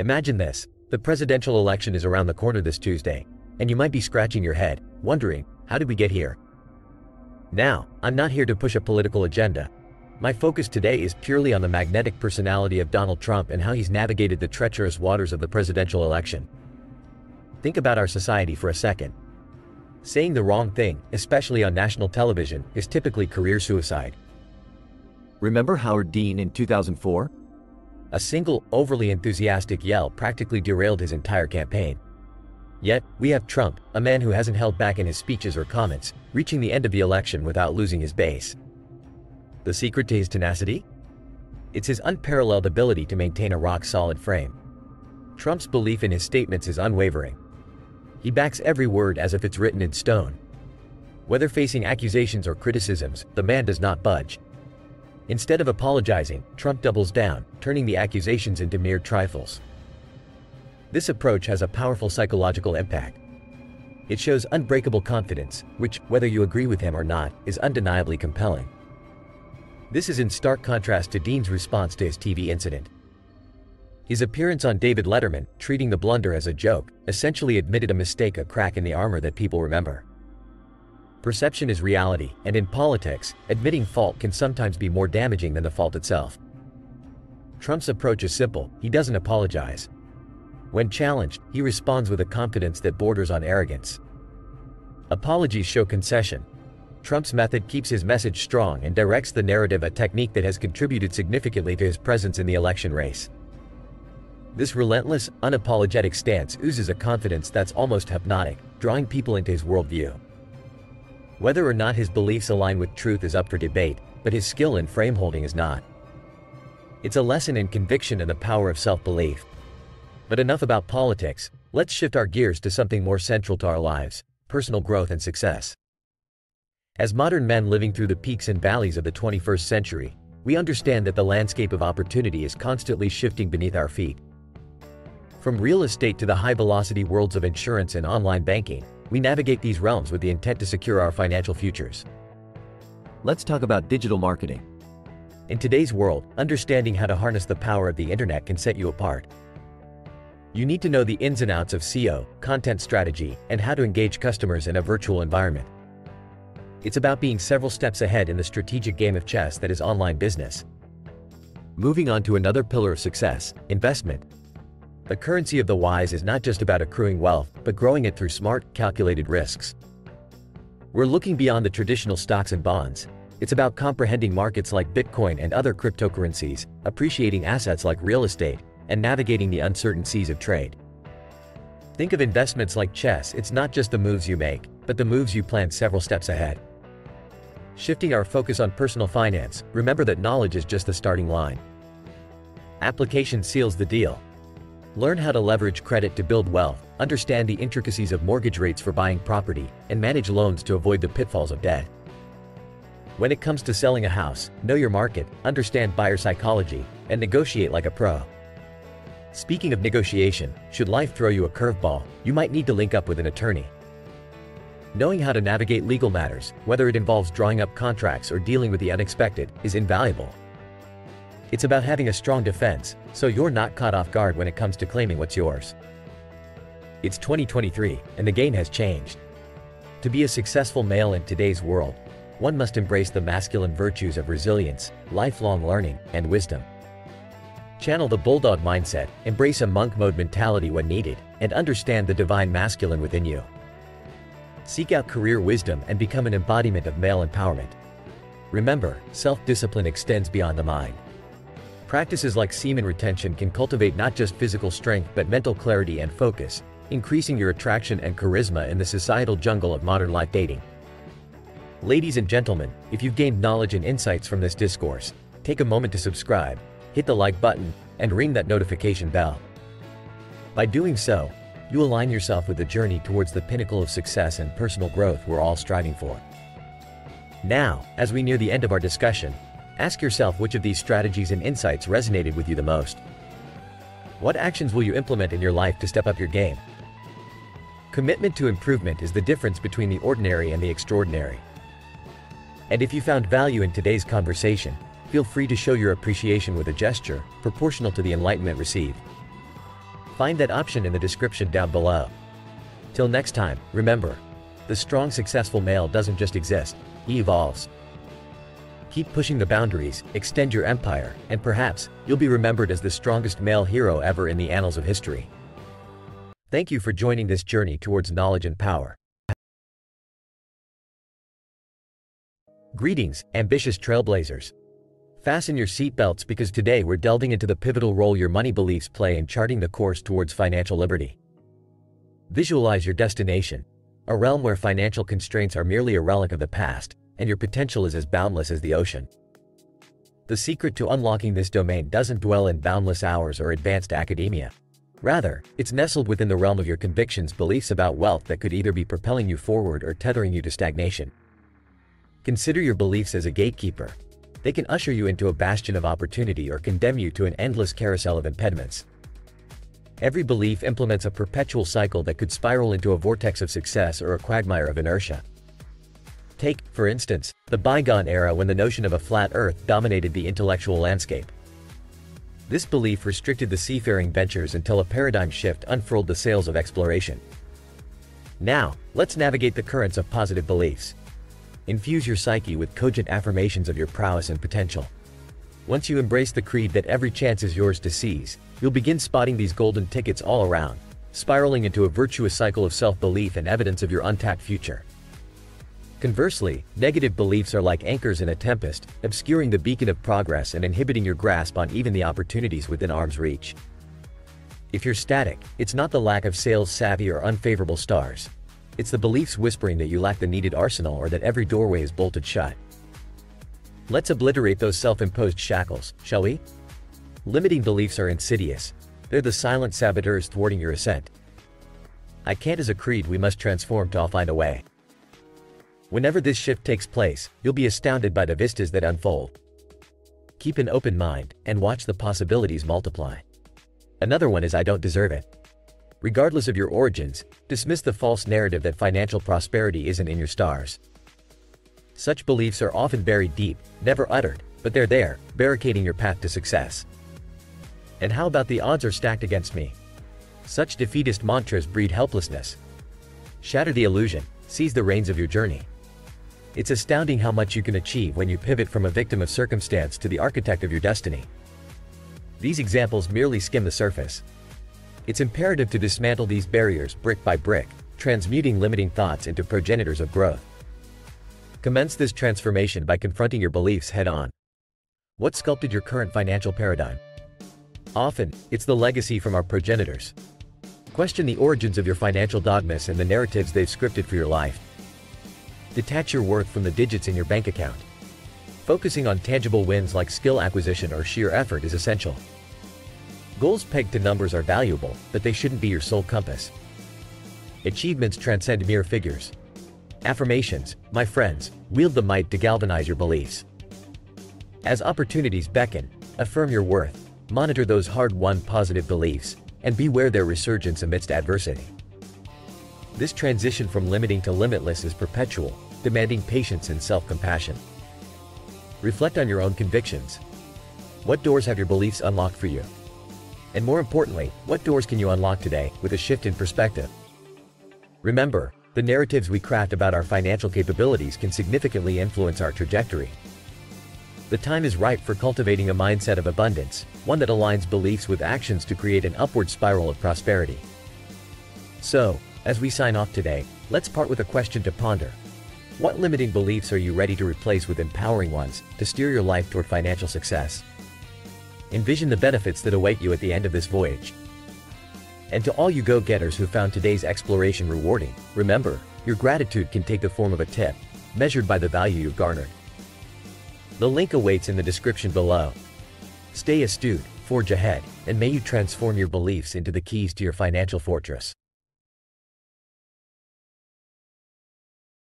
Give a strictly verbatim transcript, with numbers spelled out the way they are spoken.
Imagine this, the presidential election is around the corner this Tuesday, and you might be scratching your head, wondering, how did we get here? Now, I'm not here to push a political agenda. My focus today is purely on the magnetic personality of Donald Trump and how he's navigated the treacherous waters of the presidential election. Think about our society for a second. Saying the wrong thing, especially on national television, is typically career suicide. Remember Howard Dean in two thousand four? A single, overly enthusiastic yell practically derailed his entire campaign. Yet, we have Trump, a man who hasn't held back in his speeches or comments, reaching the end of the election without losing his base. The secret to his tenacity? It's his unparalleled ability to maintain a rock-solid frame. Trump's belief in his statements is unwavering. He backs every word as if it's written in stone. Whether facing accusations or criticisms, the man does not budge. Instead of apologizing, Trump doubles down, turning the accusations into mere trifles. This approach has a powerful psychological impact. It shows unbreakable confidence, which, whether you agree with him or not, is undeniably compelling. This is in stark contrast to Dean's response to his T V incident. His appearance on David Letterman, treating the blunder as a joke, essentially admitted a mistake, a crack in the armor that people remember. Perception is reality, and in politics, admitting fault can sometimes be more damaging than the fault itself. Trump's approach is simple, he doesn't apologize. When challenged, he responds with a confidence that borders on arrogance. Apologies show concession. Trump's method keeps his message strong and directs the narrative, a technique that has contributed significantly to his presence in the election race. This relentless, unapologetic stance oozes a confidence that's almost hypnotic, drawing people into his worldview. Whether or not his beliefs align with truth is up for debate, but his skill in frame holding is not. It's a lesson in conviction and the power of self-belief. But enough about politics, let's shift our gears to something more central to our lives, personal growth and success. As modern men living through the peaks and valleys of the twenty-first century, we understand that the landscape of opportunity is constantly shifting beneath our feet. From real estate to the high-velocity worlds of insurance and online banking, we navigate these realms with the intent to secure our financial futures. Let's talk about digital marketing. In today's world, understanding how to harness the power of the internet can set you apart. You need to know the ins and outs of S E O, content strategy, and how to engage customers in a virtual environment. It's about being several steps ahead in the strategic game of chess that is online business. Moving on to another pillar of success, investment. The currency of the wise is not just about accruing wealth, but growing it through smart, calculated risks. We're looking beyond the traditional stocks and bonds. It's about comprehending markets like Bitcoin and other cryptocurrencies, appreciating assets like real estate, and navigating the uncertain seas of trade. Think of investments like chess, it's not just the moves you make, but the moves you plan several steps ahead. Shifting our focus on personal finance, remember that knowledge is just the starting line. Application seals the deal. Learn how to leverage credit to build wealth, understand the intricacies of mortgage rates for buying property, and manage loans to avoid the pitfalls of debt. When it comes to selling a house, know your market, understand buyer psychology, and negotiate like a pro. Speaking of negotiation, should life throw you a curveball, you might need to link up with an attorney. Knowing how to navigate legal matters, whether it involves drawing up contracts or dealing with the unexpected, is invaluable. It's about having a strong defense, so you're not caught off guard when it comes to claiming what's yours. It's twenty twenty-three, and the game has changed. To be a successful male in today's world, one must embrace the masculine virtues of resilience, lifelong learning, and wisdom. Channel the bulldog mindset, embrace a monk mode mentality when needed, and understand the divine masculine within you. Seek out career wisdom and become an embodiment of male empowerment. Remember, self-discipline extends beyond the mind. Practices like semen retention can cultivate not just physical strength but mental clarity and focus, increasing your attraction and charisma in the societal jungle of modern life dating. Ladies and gentlemen, if you've gained knowledge and insights from this discourse, take a moment to subscribe, hit the like button, and ring that notification bell. By doing so, you align yourself with the journey towards the pinnacle of success and personal growth we're all striving for. Now, as we near the end of our discussion, ask yourself which of these strategies and insights resonated with you the most. What actions will you implement in your life to step up your game? Commitment to improvement is the difference between the ordinary and the extraordinary. And if you found value in today's conversation, feel free to show your appreciation with a gesture, proportional to the enlightenment received. Find that option in the description down below. Till next time, remember, the strong, successful male doesn't just exist, he evolves. Keep pushing the boundaries, extend your empire, and perhaps, you'll be remembered as the strongest male hero ever in the annals of history. Thank you for joining this journey towards knowledge and power. Greetings, ambitious trailblazers. Fasten your seatbelts because today we're delving into the pivotal role your money beliefs play in charting the course towards financial liberty. Visualize your destination, a realm where financial constraints are merely a relic of the past, and your potential is as boundless as the ocean. The secret to unlocking this domain doesn't dwell in boundless hours or advanced academia. Rather, it's nestled within the realm of your convictions, beliefs about wealth that could either be propelling you forward or tethering you to stagnation. Consider your beliefs as a gatekeeper. They can usher you into a bastion of opportunity or condemn you to an endless carousel of impediments. Every belief implements a perpetual cycle that could spiral into a vortex of success or a quagmire of inertia. Take, for instance, the bygone era when the notion of a flat earth dominated the intellectual landscape. This belief restricted the seafaring ventures until a paradigm shift unfurled the sails of exploration. Now, let's navigate the currents of positive beliefs. Infuse your psyche with cogent affirmations of your prowess and potential. Once you embrace the creed that every chance is yours to seize, you'll begin spotting these golden tickets all around, spiraling into a virtuous cycle of self-belief and evidence of your untapped future. Conversely, negative beliefs are like anchors in a tempest, obscuring the beacon of progress and inhibiting your grasp on even the opportunities within arm's reach. If you're static, it's not the lack of sales savvy or unfavorable stars. It's the beliefs whispering that you lack the needed arsenal or that every doorway is bolted shut. Let's obliterate those self-imposed shackles, shall we? Limiting beliefs are insidious. They're the silent saboteurs thwarting your ascent. "I can't" is a creed we must transform to "I'll find a way." Whenever this shift takes place, you'll be astounded by the vistas that unfold. Keep an open mind, and watch the possibilities multiply. Another one is "I don't deserve it." Regardless of your origins, dismiss the false narrative that financial prosperity isn't in your stars. Such beliefs are often buried deep, never uttered, but they're there, barricading your path to success. "And how about the odds are stacked against me?" Such defeatist mantras breed helplessness. Shatter the illusion, seize the reins of your journey. It's astounding how much you can achieve when you pivot from a victim of circumstance to the architect of your destiny. These examples merely skim the surface. It's imperative to dismantle these barriers brick by brick, transmuting limiting thoughts into progenitors of growth. Commence this transformation by confronting your beliefs head-on. What sculpted your current financial paradigm? Often, it's the legacy from our progenitors. Question the origins of your financial dogmas and the narratives they've scripted for your life. Detach your worth from the digits in your bank account. Focusing on tangible wins like skill acquisition or sheer effort is essential. Goals pegged to numbers are valuable, but they shouldn't be your sole compass. Achievements transcend mere figures. Affirmations, my friends, wield the might to galvanize your beliefs. As opportunities beckon, affirm your worth, monitor those hard-won positive beliefs, and beware their resurgence amidst adversity. This transition from limiting to limitless is perpetual, demanding patience and self-compassion. Reflect on your own convictions. What doors have your beliefs unlocked for you? And more importantly, what doors can you unlock today with a shift in perspective? Remember, the narratives we craft about our financial capabilities can significantly influence our trajectory. The time is ripe for cultivating a mindset of abundance, one that aligns beliefs with actions to create an upward spiral of prosperity. So, as we sign off today, let's part with a question to ponder. What limiting beliefs are you ready to replace with empowering ones to steer your life toward financial success? Envision the benefits that await you at the end of this voyage. And to all you go-getters who found today's exploration rewarding, remember, your gratitude can take the form of a tip, measured by the value you've garnered. The link awaits in the description below. Stay astute, forge ahead, and may you transform your beliefs into the keys to your financial fortress.